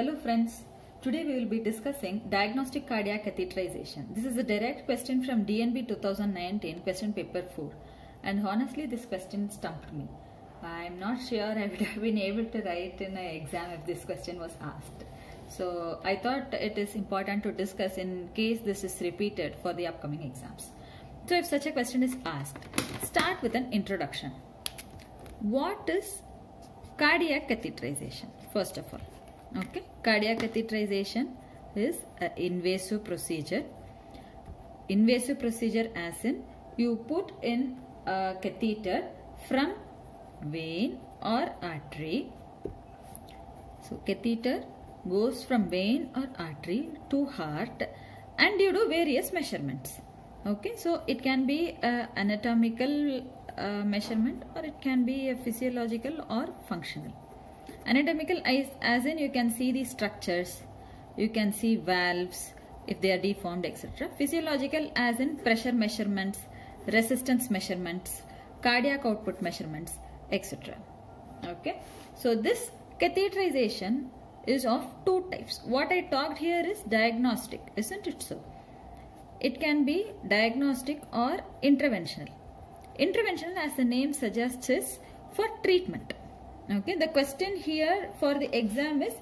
Hello friends, today we will be discussing diagnostic cardiac catheterization. This is a direct question from DNB 2019 question paper IV, and honestly this question stumped me. I am not sure I would have been able to write in an exam if this question was asked. So I thought it is important to discuss in case this is repeated for the upcoming exams. So if such a question is asked, start with an introduction. What is cardiac catheterization? First of all, okay, cardiac catheterization is an invasive procedure. Invasive procedure as in you put in a catheter from vein or artery. So catheter goes from vein or artery to heart, and you do various measurements. Okay, so it can be anatomical measurement, or it can be physiological or functional. Anatomical as in you can see the structures, you can see valves if they are deformed, etc. Physiological as in pressure measurements, resistance measurements, cardiac output measurements, etc. Okay, so this catheterization is of two types. What I talked here is diagnostic, isn't it so? It can be diagnostic or interventional. Interventional, as the name suggests, is for treatment. Okay, the question here for the exam is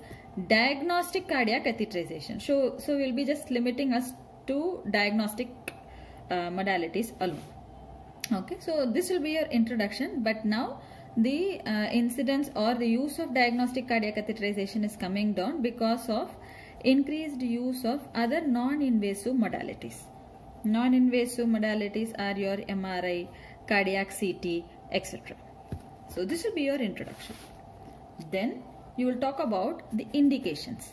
diagnostic cardiac catheterization. So we'll be just limiting us to diagnostic modalities alone. Okay, so this will be your introduction, but now the incidence or the use of diagnostic cardiac catheterization is coming down because of increased use of other non-invasive modalities. Non-invasive modalities are your MRI, cardiac CT, etc. So this will be your introduction. Then you will talk about the indications.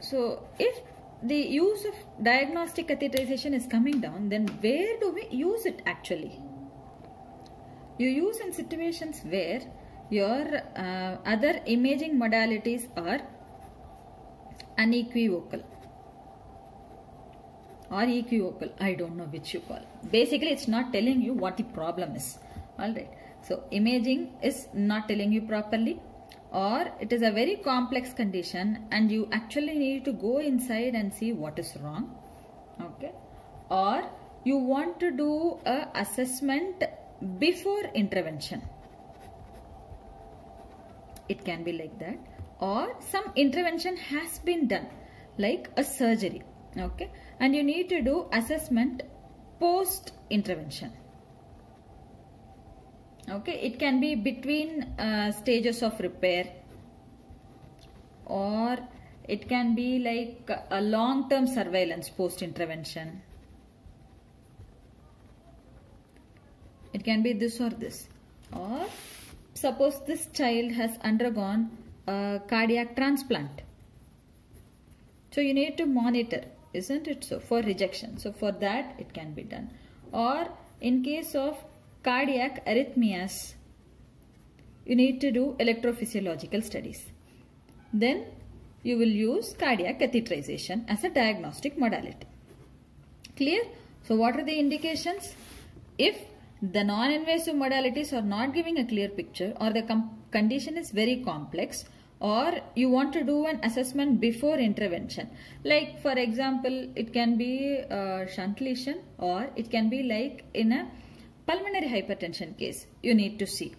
So if the use of diagnostic catheterization is coming down, then where do we use it actually? You use in situations where your other imaging modalities are unequivocal or equivocal. I don't know which you call. Basically, it's not telling you what the problem is. All right. So imaging is not telling you properly, or it is a very complex condition and you actually need to go inside and see what is wrong. Okay. Or you want to do an assessment before intervention. It can be like that. Or some intervention has been done, like a surgery, okay, and you need to do assessment post intervention. Okay, it can be between stages of repair, or it can be like a long term surveillance post intervention. It can be this or this. Or suppose this child has undergone a cardiac transplant, so you need to monitor, isn't it so, for rejection. So for that it can be done. Or in case of cardiac arrhythmias, you need to do electrophysiological studies. Then you will use cardiac catheterization as a diagnostic modality. Clear? So what are the indications? If the non-invasive modalities are not giving a clear picture, or the condition is very complex, or you want to do an assessment before intervention, like for example it can be shunt lesion, or it can be like in a pulmonary hypertension case, you need to see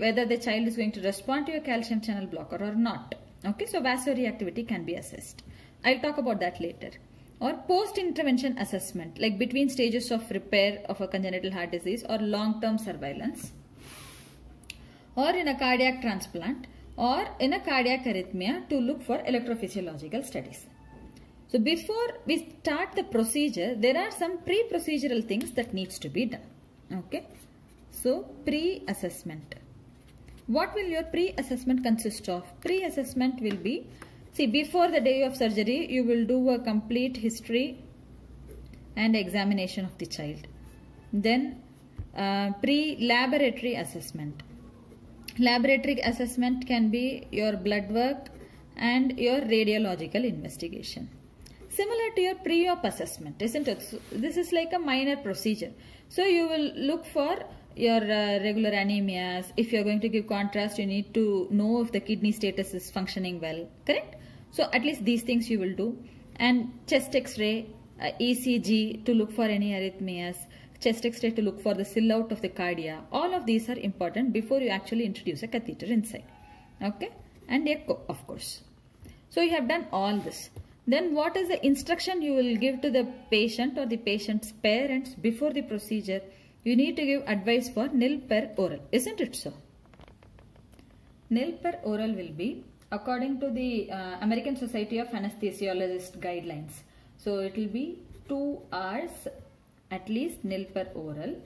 whether the child is going to respond to a calcium channel blocker or not. Okay, so vaso reactivity can be assessed. I'll talk about that later. Or post intervention assessment, like between stages of repair of a congenital heart disease, or long term surveillance, or in a cardiac transplant, or in a cardiac arrhythmia, to look for electrophysiological studies. So before we start the procedure, there are some pre-procedural things that needs to be done. Okay, so pre-assessment. What will your pre-assessment consist of? Pre-assessment will be, see, before the day of surgery, you will do a complete history and examination of the child. Then pre-laboratory assessment. Laboratory assessment can be your blood work and your radiological investigation. Similar to your pre-op assessment, isn't it? So this is like a minor procedure. So you will look for your regular anemias, if you are going to give contrast, you need to know if the kidney status is functioning well, correct? So at least these things you will do. And chest x-ray, ECG to look for any arrhythmias, chest x-ray to look for the sill out of the cardia. All of these are important before you actually introduce a catheter inside, okay? And echo, of course. So you have done all this. Then what is the instruction you will give to the patient or the patient's parents before the procedure? You need to give advice for nil per oral, isn't it so? Nil per oral will be according to the American Society of Anesthesiologists guidelines. So it will be 2 hours at least nil per oral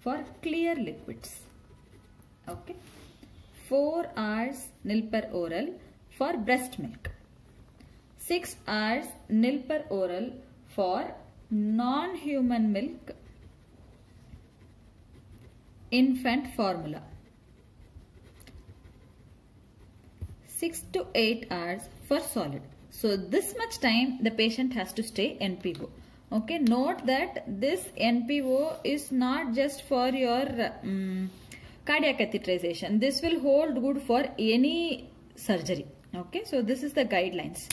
for clear liquids. Okay. 4 hours nil per oral for breast milk. 6 hours nil per oral for non-human milk, infant formula. 6 to 8 hours for solid. So this much time the patient has to stay NPO. Okay, note that this NPO is not just for your cardiac catheterization. This will hold good for any surgery. Okay, so this is the guidelines.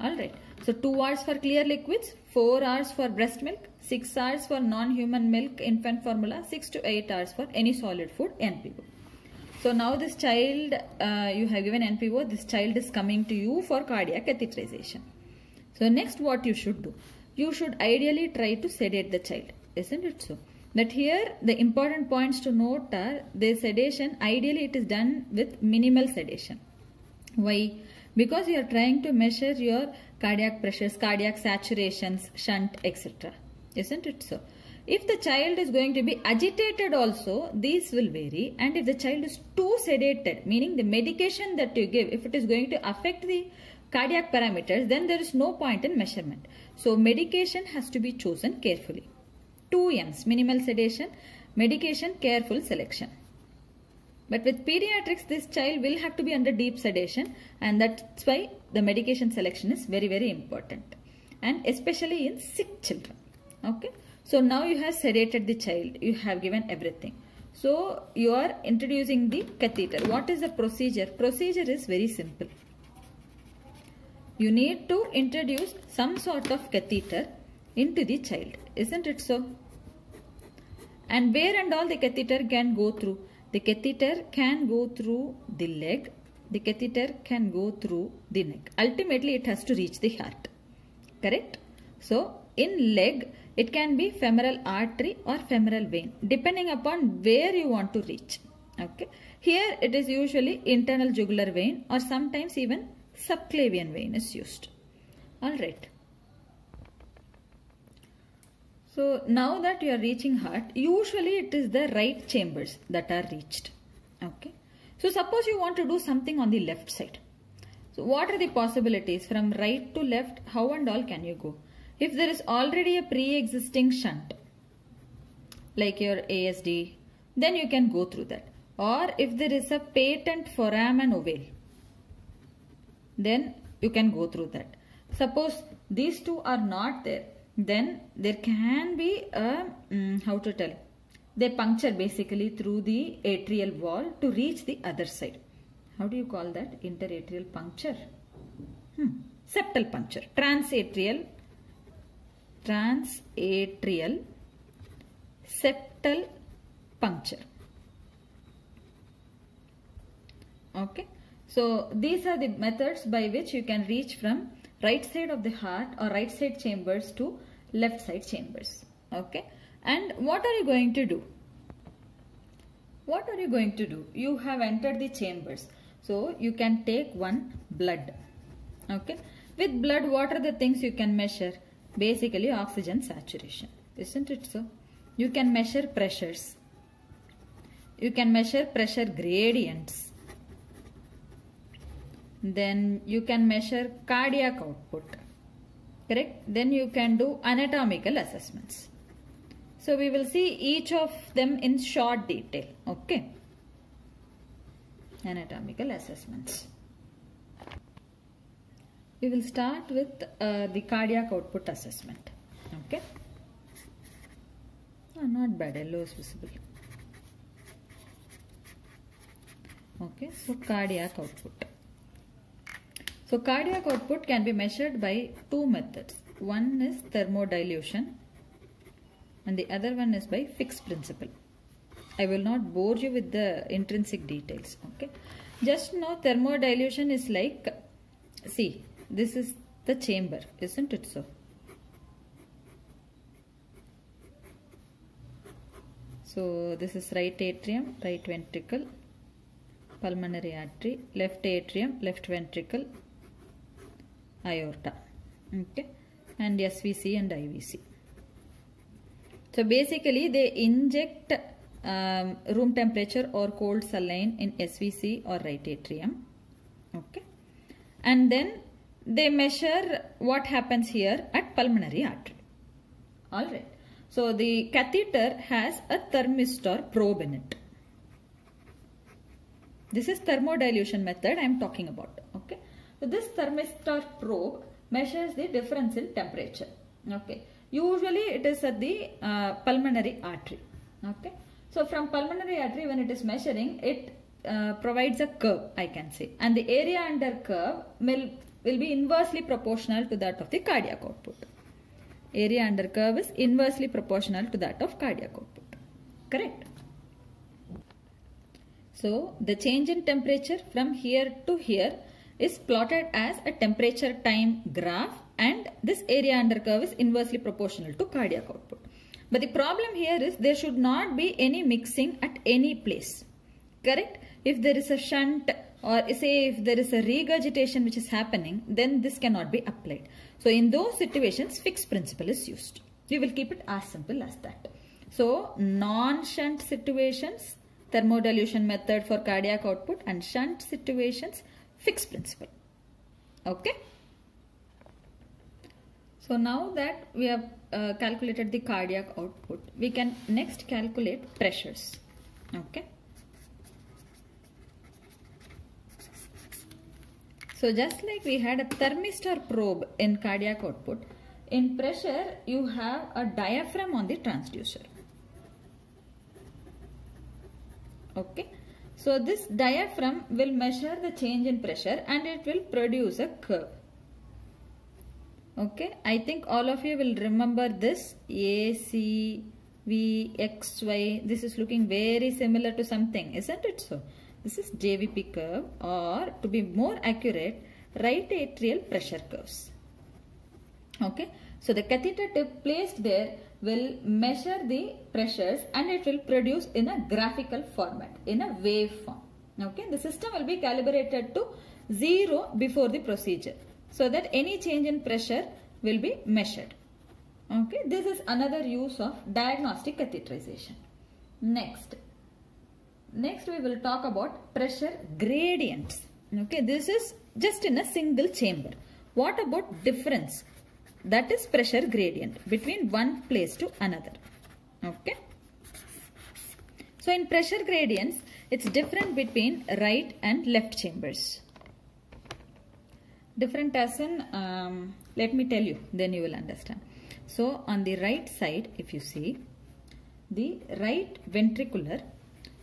Alright, so 2 hours for clear liquids, 4 hours for breast milk, 6 hours for non-human milk, infant formula, 6 to 8 hours for any solid food, NPO. So now this child, you have given NPO, this child is coming to you for cardiac catheterization. So next what you should do? You should ideally try to sedate the child, isn't it so? But here the important points to note are the sedation, ideally it is done with minimal sedation. Why? Because you are trying to measure your cardiac pressures, cardiac saturations, shunt, etc. Isn't it so? If the child is going to be agitated also, these will vary. And if the child is too sedated, meaning the medication that you give, if it is going to affect the cardiac parameters, then there is no point in measurement. So medication has to be chosen carefully. 2 M's, minimal sedation, medication, careful selection. But with pediatrics, this child will have to be under deep sedation, and that's why the medication selection is very, very important, and especially in sick children. Okay. So now you have sedated the child. You have given everything. So you are introducing the catheter. What is the procedure? Procedure is very simple. You need to introduce some sort of catheter into the child. Isn't it so? And where and all the catheter can go through? The catheter can go through the leg, the catheter can go through the neck. Ultimately, it has to reach the heart, correct? So, in leg, it can be femoral artery or femoral vein, depending upon where you want to reach, okay? Here, it is usually internal jugular vein or sometimes even subclavian vein is used, alright? So now that you are reaching heart, usually it is the right chambers that are reached. Okay. So suppose you want to do something on the left side. So what are the possibilities from right to left? How and all can you go? If there is already a pre-existing shunt, like your ASD, then you can go through that. Or if there is a patent foramen ovale, then you can go through that. Suppose these two are not there. Then there can be a, how to tell, they puncture basically through the atrial wall to reach the other side. How do you call that? Interatrial puncture? Septal puncture. Transatrial septal puncture. Okay. So these are the methods by which you can reach from right side of the heart or right side chambers to left side chambers. Okay. And what are you going to do? What are you going to do? You have entered the chambers. So you can take one blood. Okay. With blood, what are the things you can measure? Basically oxygen saturation. Isn't it so? You can measure pressures. You can measure pressure gradients. Then you can measure cardiac output. Correct? Then you can do anatomical assessments. So we will see each of them in short detail. Okay. Anatomical assessments. We will start with the cardiac output assessment. Okay. Oh, not bad. Low is visible. Okay, so cardiac output. So cardiac output can be measured by two methods. One is thermodilution and the other one is by Fick's principle. I will not bore you with the intrinsic details. Okay, just know thermodilution is like, see, this is the chamber, isn't it so? So this is right atrium, right ventricle, pulmonary artery, left atrium, left ventricle, aorta. Okay, and SVC and IVC. So basically they inject room temperature or cold saline in SVC or right atrium. Okay, and then they measure what happens here at pulmonary artery. Alright. So the catheter has a thermistor probe in it. This is thermodilution method I am talking about. Okay. So this thermistor probe measures the difference in temperature. Okay. Usually it is at the pulmonary artery. Okay. So from pulmonary artery, when it is measuring, it provides a curve, I can say, and the area under curve will be inversely proportional to that of the cardiac output. Area under curve is inversely proportional to that of cardiac output. Correct? So the change in temperature from here to here is plotted as a temperature time graph, and this area under curve is inversely proportional to cardiac output. But the problem here is there should not be any mixing at any place. Correct? If there is a shunt or say if there is a regurgitation which is happening, then this cannot be applied. So in those situations, Fick's principle is used. We will keep it as simple as that. So non-shunt situations, thermodilution method for cardiac output, and shunt situations, Fick's principle. Okay. So now that we have calculated the cardiac output, we can next calculate pressures. Okay. So just like we had a thermistor probe in cardiac output, in pressure you have a diaphragm on the transducer. Okay. So this diaphragm will measure the change in pressure and it will produce a curve. Okay. I think all of you will remember this ACVXY. This is looking very similar to something, isn't it so? This is JVP curve, or to be more accurate, right atrial pressure curves. Okay. So the catheter tip placed there will measure the pressures and it will produce in a graphical format, in a wave form. Okay. The system will be calibrated to 0 before the procedure so that any change in pressure will be measured. Okay. This is another use of diagnostic catheterization. Next we will talk about pressure gradients. Okay, this is just in a single chamber. What about difference? That is pressure gradient between one place to another. Okay. So in pressure gradients, it's different between right and left chambers. Different as in, let me tell you, then you will understand. So on the right side, if you see, the right ventricular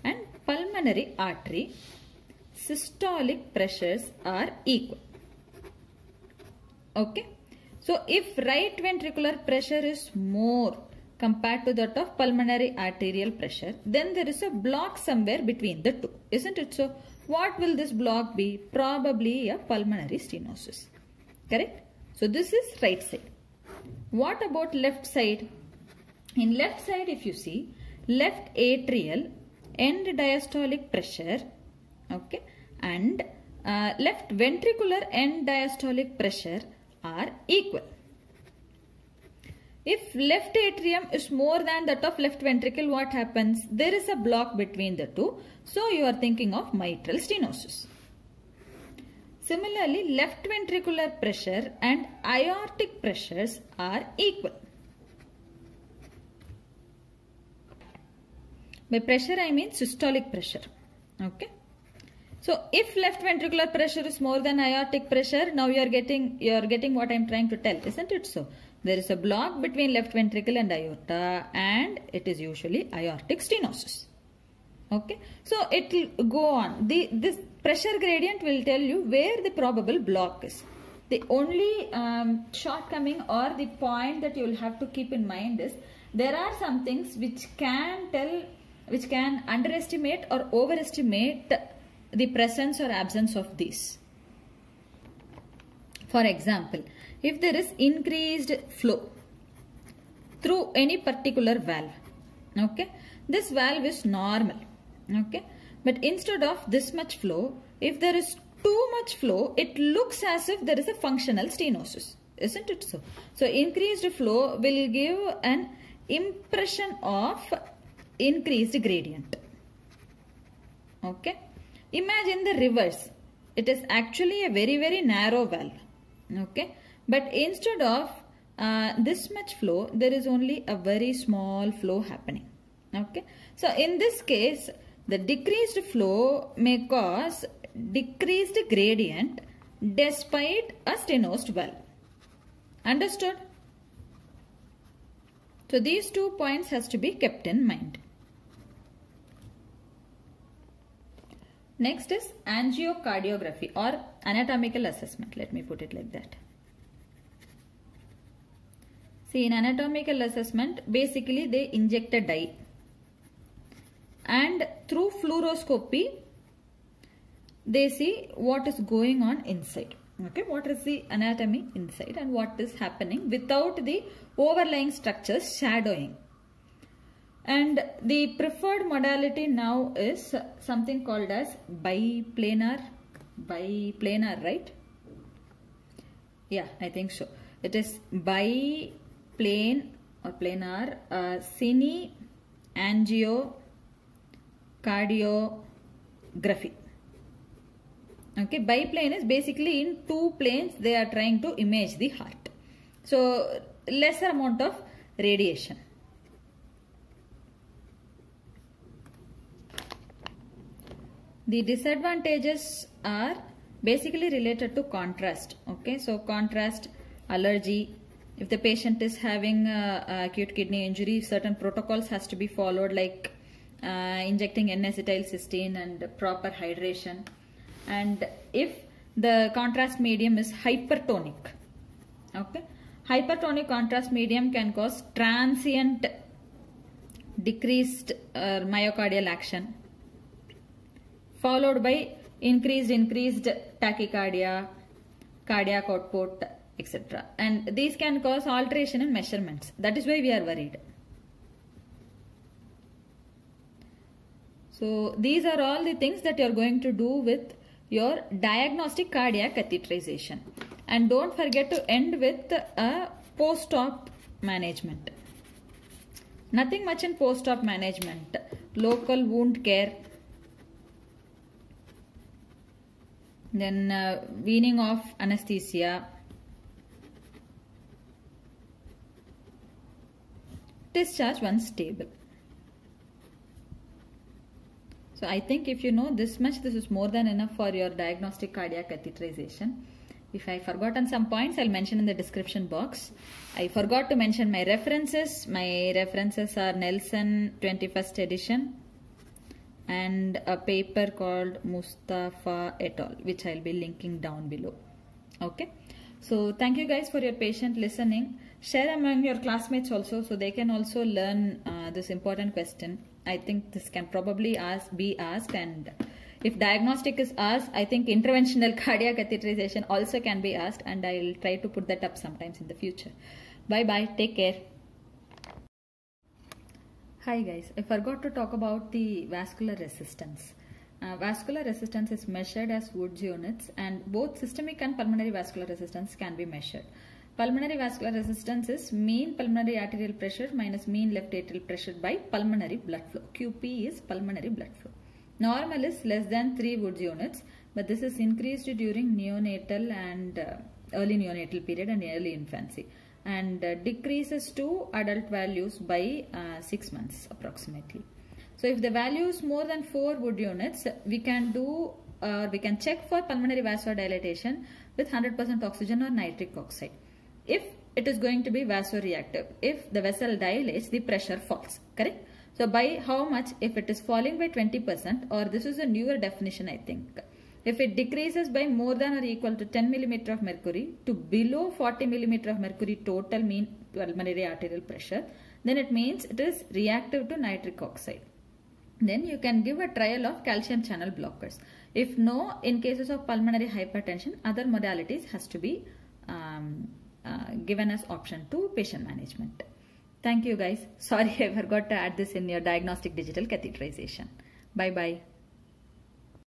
and pulmonary artery systolic pressures are equal. Okay. So if right ventricular pressure is more compared to that of pulmonary arterial pressure, then there is a block somewhere between the two, isn't it so? What will this block be? Probably a pulmonary stenosis. Correct? So this is right side. What about left side? In left side, if you see, left atrial end diastolic pressure, okay, and left ventricular end diastolic pressure are equal. If left atrium is more than that of left ventricle, what happens? There is a block between the two. So you are thinking of mitral stenosis. Similarly, left ventricular pressure and aortic pressures are equal. By pressure, I mean systolic pressure. Okay. So if left ventricular pressure is more than aortic pressure, now you are getting what I am trying to tell, isn't it so? There is a block between left ventricle and aorta, and it is usually aortic stenosis. Okay, so it will go on. This pressure gradient will tell you where the probable block is. The only shortcoming or the point that you will have to keep in mind is there are some things which can underestimate or overestimate the presence or absence of these. For example, if there is increased flow through any particular valve, okay, this valve is normal, okay, but instead of this much flow, if there is too much flow, it looks as if there is a functional stenosis, isn't it so? So increased flow will give an impression of increased gradient. Okay, imagine the reverse. It is actually a very, very narrow valve, okay, but instead of this much flow, there is only a very small flow happening. Okay, so in this case, the decreased flow may cause decreased gradient despite a stenosed valve. Understood? So these 2 points has to be kept in mind. Next is angiocardiography or anatomical assessment. Let me put it like that. See, in anatomical assessment, basically they inject a dye, and through fluoroscopy they see what is going on inside. Okay, what is the anatomy inside and what is happening without the overlying structures shadowing. And the preferred modality now is something called as biplanar, right? Yeah, I think so. It is biplane or planar cine angio cardiography. Okay, biplane is basically in 2 planes they are trying to image the heart, so lesser amount of radiation. The disadvantages are basically related to contrast. Okay, so contrast, allergy. If the patient is having acute kidney injury, certain protocols has to be followed, like injecting N-acetyl cysteine and proper hydration. And if the contrast medium is hypertonic, okay, hypertonic contrast medium can cause transient decreased myocardial action, followed by increased tachycardia, cardiac output, etc. And these can cause alteration in measurements. That is why we are worried. So these are all the things that you are going to do with your diagnostic cardiac catheterization. And don't forget to end with a post-op management. Nothing much in post-op management. Local wound care. Then weaning off anesthesia. Discharge once stable. So I think if you know this much, this is more than enough for your diagnostic cardiac catheterization. If I forgotten some points, I'll mention in the description box. I forgot to mention my references. My references are Nelson 21st edition and a paper called Mustafa et al., which I'll be linking down below. Okay. So thank you guys for your patient listening. Share among your classmates also, so they can also learn this important question. I think this can probably be asked, and if diagnostic is asked, I think interventional cardiac catheterization also can be asked, and I will try to put that up sometimes in the future. Bye-bye. Take care. Hi guys, I forgot to talk about the vascular resistance. Vascular resistance is measured as Wood units, and both systemic and pulmonary vascular resistance can be measured. Pulmonary vascular resistance is mean pulmonary arterial pressure minus mean left atrial pressure by pulmonary blood flow. QP is pulmonary blood flow. Normal is less than 3 Wood units, but this is increased during neonatal and early neonatal period and early infancy, and decreases to adult values by 6 months approximately. So if the value is more than 4 Wood units, we can do we can check for pulmonary vascular dilatation with 100% oxygen or nitric oxide. If it is going to be vaso reactive, if the vessel dilates, the pressure falls, correct? So by how much? If it is falling by 20%, or this is a newer definition I think, if it decreases by more than or equal to 10 millimeter of mercury to below 40 millimeter of mercury total mean pulmonary arterial pressure, then it means it is reactive to nitric oxide. Then you can give a trial of calcium channel blockers. If no, in cases of pulmonary hypertension, other modalities has to be given as option to patient management. Thank you guys. Sorry I forgot to add this in your diagnostic digital catheterization. Bye bye.